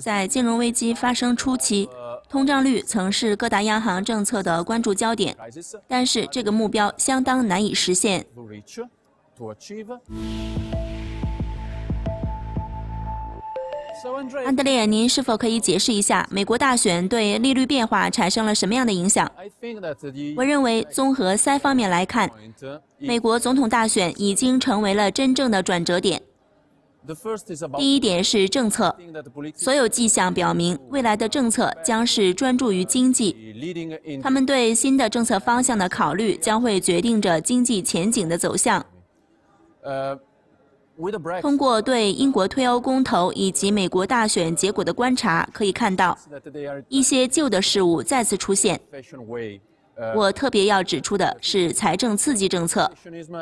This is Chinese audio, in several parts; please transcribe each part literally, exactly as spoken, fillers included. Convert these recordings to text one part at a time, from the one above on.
在金融危机发生初期，通胀率曾是各大央行政策的关注焦点，但是这个目标相当难以实现。 安德烈，您是否可以解释一下美国大选对利率变化产生了什么样的影响？我认为，综合三方面来看，美国总统大选已经成为了真正的转折点。第一点是政策，所有迹象表明，未来的政策将是专注于经济，他们对新的政策方向的考虑将会决定着经济前景的走向。呃。 通过对英国脱欧公投以及美国大选结果的观察，可以看到一些旧的事物再次出现。我特别要指出的是财政刺激政策、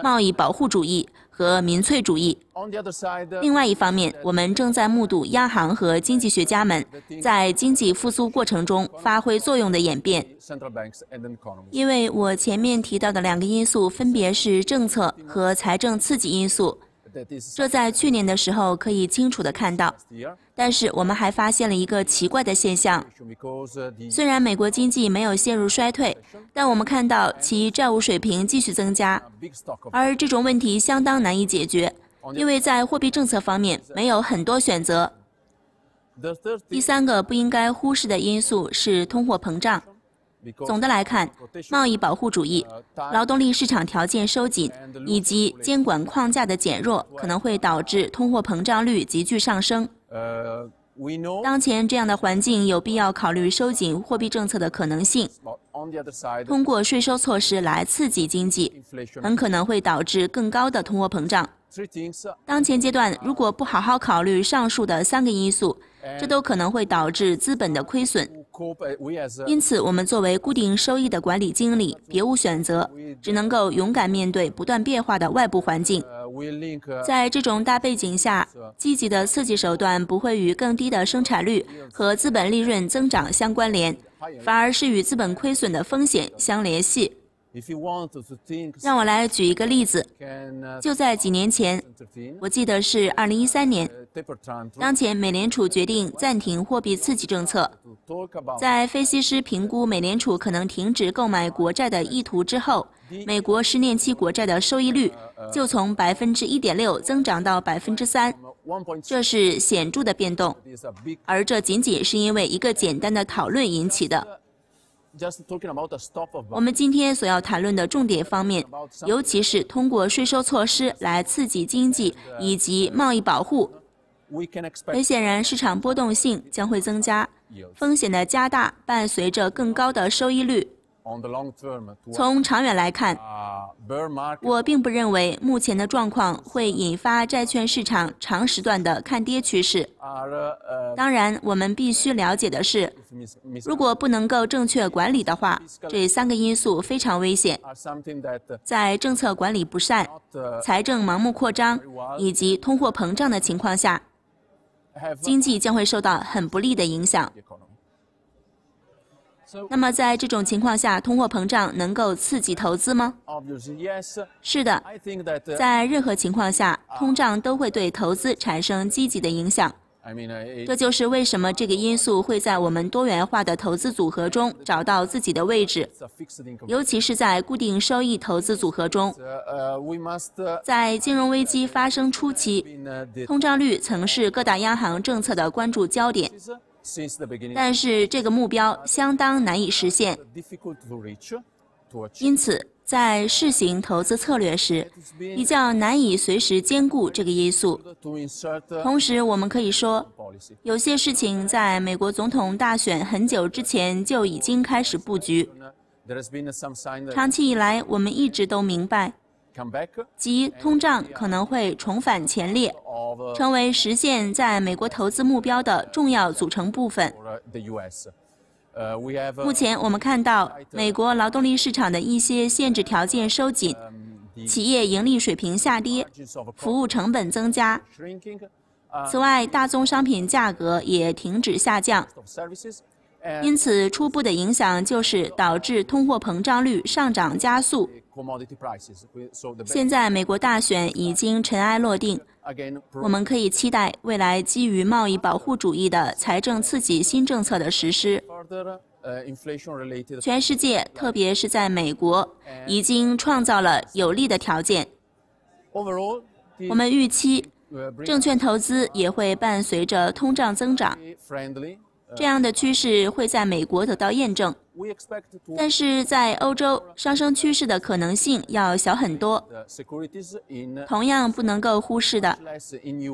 贸易保护主义和民粹主义。另外一方面，我们正在目睹央行和经济学家们在经济复苏过程中发挥作用的演变。因为我前面提到的两个因素分别是政策和财政刺激因素。 这在去年的时候可以清楚地看到，但是我们还发现了一个奇怪的现象。虽然美国经济没有陷入衰退，但我们看到其债务水平继续增加，而这种问题相当难以解决，因为在货币政策方面没有很多选择。第三个不应该忽视的因素是通货膨胀。 总的来看，贸易保护主义、劳动力市场条件收紧以及监管框架的减弱可能会导致通货膨胀率急剧上升。当前这样的环境有必要考虑收紧货币政策的可能性，通过税收措施来刺激经济，很可能会导致更高的通货膨胀。当前阶段，如果不好好考虑上述的三个因素，这都可能会导致资本的亏损。 因此，我们作为固定收益的管理经理，别无选择，只能够勇敢面对不断变化的外部环境。在这种大背景下，积极的刺激手段不会与更低的生产率和资本利润增长相关联，反而是与资本亏损的风险相联系。 让我来举一个例子。就在几年前，我记得是二零一三年，当前美联储决定暂停货币刺激政策。在分析师评估美联储可能停止购买国债的意图之后，美国十年期国债的收益率就从 百分之一点六 增长到 百分之三， 这是显著的变动，而这仅仅是因为一个简单的讨论引起的。 我们今天所要谈论的重点方面，尤其是通过税收措施来刺激经济以及贸易保护。很显然，市场波动性将会增加，风险的加大伴随着更高的收益率。从长远来看，我并不认为目前的状况会引发债券市场长时段的看跌趋势。当然，我们必须了解的是，如果不能够正确管理的话，这三个因素非常危险。在政策管理不善、财政盲目扩张以及通货膨胀的情况下，经济将会受到很不利的影响。 那么，在这种情况下，通货膨胀能够刺激投资吗？是的，在任何情况下，通胀都会对投资产生积极的影响。这就是为什么这个因素会在我们多元化的投资组合中找到自己的位置，尤其是在固定收益投资组合中。在金融危机发生初期，通胀率曾是各大央行政策的关注焦点。 但是这个目标相当难以实现，因此在试行投资策略时，比较难以随时兼顾这个因素。同时，我们可以说，有些事情在美国总统大选很久之前就已经开始布局。长期以来，我们一直都明白。 即通胀可能会重返前列，成为实现在美国投资目标的重要组成部分。目前我们看到美国劳动力市场的一些限制条件收紧，企业盈利水平下跌，服务成本增加。此外，大宗商品价格也停止下降。因此，初步的影响就是导致通货膨胀率上涨加速。 现在美国大选已经尘埃落定，我们可以期待未来基于贸易保护主义的财政刺激新政策的实施。全世界，特别是在美国，已经创造了有利的条件。我们预期，证券投资也会伴随着通胀增长。 这样的趋势会在美国得到验证，但是在欧洲上升趋势的可能性要小很多。同样不能够忽视的，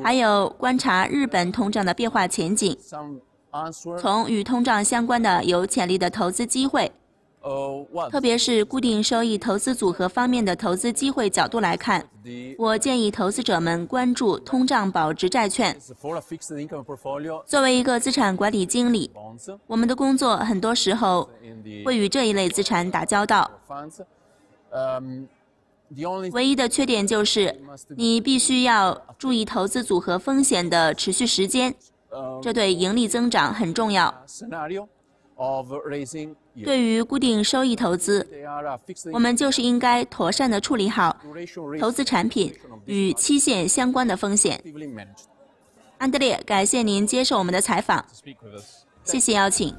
还有观察日本通胀的变化前景，从与通胀相关的有潜力的投资机会，特别是固定收益投资组合方面的投资机会角度来看，我建议投资者们关注通胀保值债券。作为一个资产管理经理，我们的工作很多时候会与这一类资产打交道。唯一的缺点就是，你必须要注意投资组合风险的持续时间，这对盈利增长很重要。 对于固定收益投资，我们就是应该妥善地处理好投资产品与期限相关的风险。安德烈，感谢您接受我们的采访，谢谢邀请。